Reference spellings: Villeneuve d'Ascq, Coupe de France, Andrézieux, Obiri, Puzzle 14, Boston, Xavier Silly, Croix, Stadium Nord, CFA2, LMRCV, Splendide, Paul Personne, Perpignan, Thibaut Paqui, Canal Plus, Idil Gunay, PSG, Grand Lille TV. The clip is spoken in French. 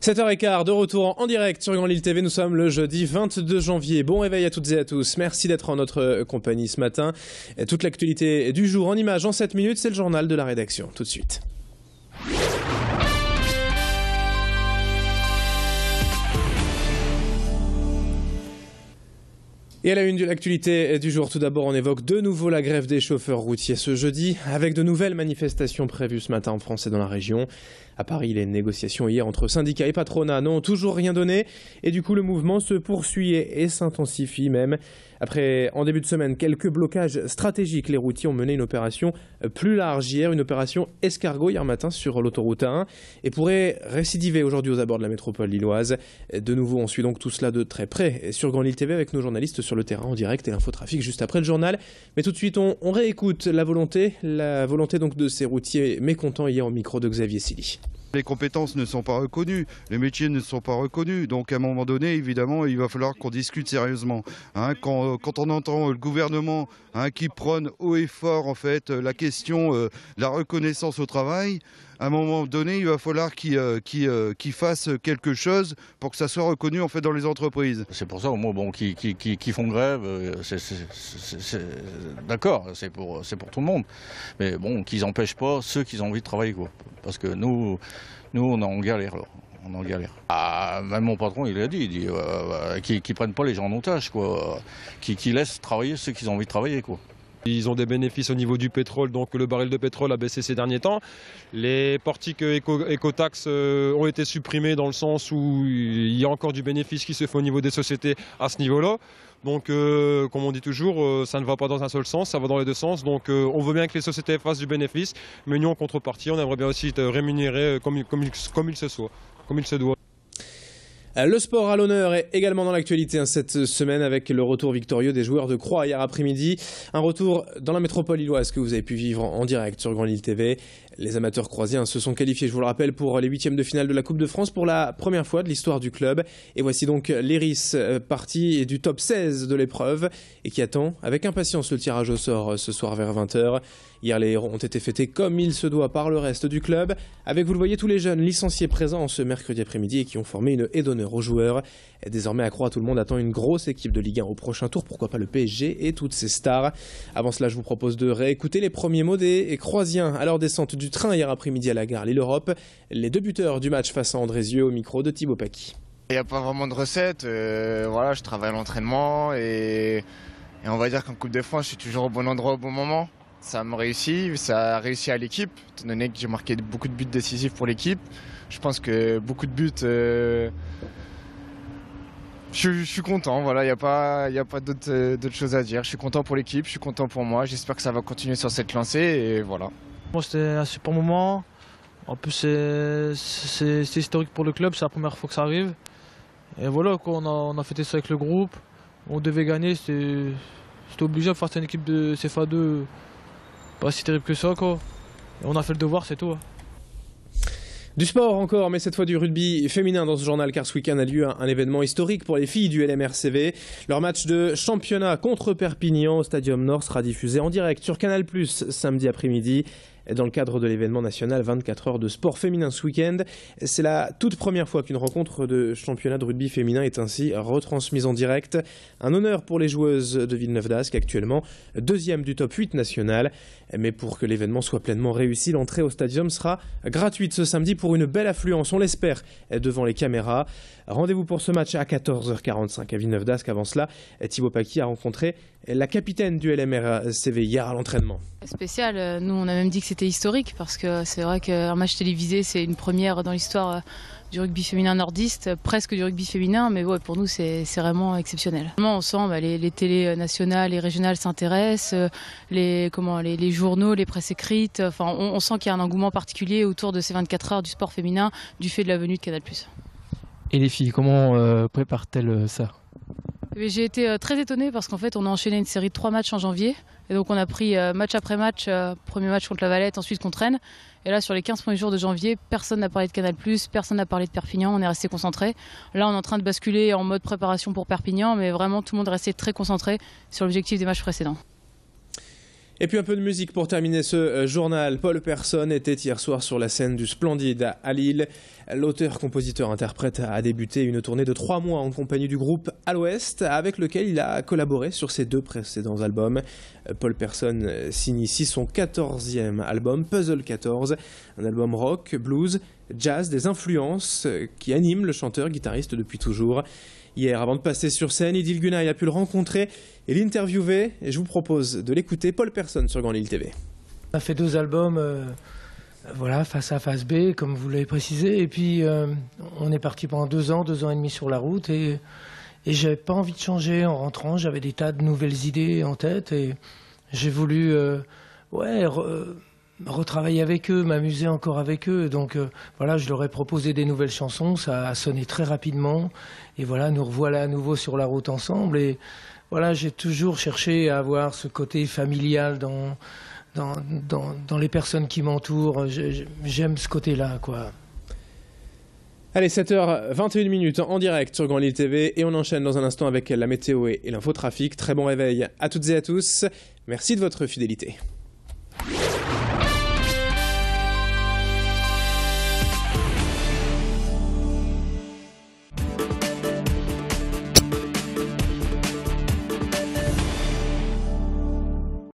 7h15 de retour en direct sur Grand Lille TV, nous sommes le jeudi 22 janvier. Bon réveil à toutes et à tous, merci d'être en notre compagnie ce matin. Toute l'actualité du jour en images en 7 minutes, c'est le journal de la rédaction. Tout de suite. Et à la une de l'actualité du jour, tout d'abord, on évoque de nouveau la grève des chauffeurs routiers ce jeudi, avec de nouvelles manifestations prévues ce matin en France et dans la région. À Paris, les négociations hier entre syndicats et patronat n'ont toujours rien donné, et du coup le mouvement se poursuit et s'intensifie même. Après, en début de semaine, quelques blocages stratégiques, les routiers ont mené une opération plus large hier, une opération escargot hier matin sur l'autoroute A1, et pourrait récidiver aujourd'hui aux abords de la métropole lilloise. De nouveau, on suit donc tout cela de très près sur Grand Lille TV avec nos journalistes sur le terrain en direct et l'infotrafic juste après le journal. Mais tout de suite, on réécoute la volonté donc de ces routiers mécontents hier au micro de Xavier Silly. Les compétences ne sont pas reconnues, les métiers ne sont pas reconnus, donc à un moment donné, évidemment, il va falloir qu'on discute sérieusement. Quand on entend le gouvernement qui prône haut et fort en fait, la question de la reconnaissance au travail, à un moment donné, il va falloir qu'ils fassent quelque chose pour que ça soit reconnu en fait, dans les entreprises. C'est pour ça, au moins, bon, qui font grève, d'accord, c'est pour tout le monde. Mais bon, qu'ils n'empêchent pas ceux qui ont envie de travailler, quoi. Parce que nous on est en galère. On en galère. Ah, même mon patron, il l'a dit, qu'ils ne prennent pas les gens en otage, quoi. Qu'ils laissent travailler ceux qui ont envie de travailler, quoi. Ils ont des bénéfices au niveau du pétrole, donc le baril de pétrole a baissé ces derniers temps. Les portiques écotaxes ont été supprimés dans le sens où il y a encore du bénéfice qui se fait au niveau des sociétés à ce niveau-là. Donc comme on dit toujours, ça ne va pas dans un seul sens, ça va dans les deux sens. Donc on veut bien que les sociétés fassent du bénéfice, mais nous en contrepartie, on aimerait bien aussi être rémunérés comme il se doit. Le sport à l'honneur est également dans l'actualité cette semaine avec le retour victorieux des joueurs de Croix hier après-midi. Un retour dans la métropole lilloise que vous avez pu vivre en direct sur Grand Lille TV. Les amateurs croisiens se sont qualifiés, je vous le rappelle, pour les huitièmes de finale de la Coupe de France pour la première fois de l'histoire du club. Et voici donc l'Iris partie du top 16 de l'épreuve et qui attend avec impatience le tirage au sort ce soir vers 20h. Hier, les héros ont été fêtés comme il se doit par le reste du club, avec, vous le voyez, tous les jeunes licenciés présents ce mercredi après-midi et qui ont formé une haie d'honneur aux joueurs. Et désormais, à Croix, tout le monde attend une grosse équipe de Ligue 1 au prochain tour, pourquoi pas le PSG et toutes ses stars. Avant cela, je vous propose de réécouter les premiers mots des Croisiens à leur descente du train hier après-midi à la gare Lille-Europe. Les deux buteurs du match face à Andrézieux au micro de Thibaut Paqui. Il n'y a pas vraiment de recette, voilà, je travaille à l'entraînement et on va dire qu'en Coupe de France, je suis toujours au bon endroit au bon moment. Ça me réussit, ça a réussi à l'équipe, étant donné que j'ai marqué beaucoup de buts décisifs pour l'équipe. Je pense que beaucoup de buts, je suis content, voilà, il n'y a pas d'autres choses à dire. Je suis content pour l'équipe, je suis content pour moi, j'espère que ça va continuer sur cette lancée et voilà. Bon, c'était un super moment, en plus c'est historique pour le club, c'est la première fois que ça arrive. Et voilà, quoi, on a fêté ça avec le groupe, on devait gagner, c'était obligé de faire une équipe de CFA2. Pas si terrible que ça, quoi. On a fait le devoir, c'est tout. Du sport encore, mais cette fois du rugby féminin dans ce journal, car ce week-end a lieu un événement historique pour les filles du LMRCV. Leur match de championnat contre Perpignan au Stadium Nord sera diffusé en direct sur Canal Plus samedi après-midi. Dans le cadre de l'événement national 24 heures de sport féminin ce week-end, c'est la toute première fois qu'une rencontre de championnat de rugby féminin est ainsi retransmise en direct. Un honneur pour les joueuses de Villeneuve d'Ascq, actuellement deuxième du top 8 national. Mais pour que l'événement soit pleinement réussi, l'entrée au stadium sera gratuite ce samedi pour une belle affluence, on l'espère, devant les caméras. Rendez-vous pour ce match à 14h45 à Villeneuve d'Ascq. Avant cela, Thibaut Paqui a rencontré la capitaine du LMRCV hier à l'entraînement. Spécial, nous on a même dit que c'était historique parce que c'est vrai qu'un match télévisé c'est une première dans l'histoire du rugby féminin nordiste, presque du rugby féminin, mais ouais, pour nous c'est vraiment exceptionnel. On sent bah, les télés nationales et régionales s'intéressent, les journaux, les presses écrites, enfin, on sent qu'il y a un engouement particulier autour de ces 24 heures du sport féminin du fait de la venue de Canal+. Et les filles, comment préparent-elles ça ? J'ai été très étonnée parce qu'en fait on a enchaîné une série de 3 matchs en janvier et donc on a pris match après match, premier match contre la Valette, ensuite contre Rennes et là sur les 15 premiers jours de janvier, personne n'a parlé de Canal+, personne n'a parlé de Perpignan, on est resté concentré. Là on est en train de basculer en mode préparation pour Perpignan mais vraiment tout le monde restait très concentré sur l'objectif des matchs précédents. Et puis un peu de musique pour terminer ce journal. Paul Personne était hier soir sur la scène du Splendide à Lille. L'auteur, compositeur, interprète a débuté une tournée de 3 mois en compagnie du groupe À l'Ouest, avec lequel il a collaboré sur ses 2 précédents albums. Paul Personne signe ici son 14e album, Puzzle 14, un album rock, blues, jazz, des influences qui animent le chanteur guitariste depuis toujours. Hier, avant de passer sur scène, Idil Gunay a pu le rencontrer et l'interviewer. Et je vous propose de l'écouter, Paul Personne sur Grand Lille TV. On a fait 2 albums, voilà, face A, face B, comme vous l'avez précisé. Et puis, on est parti pendant 2 ans, 2 ans et demi sur la route. Et je n'avais pas envie de changer en rentrant. J'avais des tas de nouvelles idées en tête. Et j'ai voulu retravailler avec eux, m'amuser encore avec eux. Donc voilà, je leur ai proposé des nouvelles chansons, ça a sonné très rapidement. Et voilà, nous revoilà à nouveau sur la route ensemble. Et voilà, j'ai toujours cherché à avoir ce côté familial dans les personnes qui m'entourent. J'aime ce côté-là, quoi. Allez, 7h21 en direct sur Grand Lille TV. Et on enchaîne dans un instant avec la météo et l'infotrafic. Très bon réveil à toutes et à tous. Merci de votre fidélité.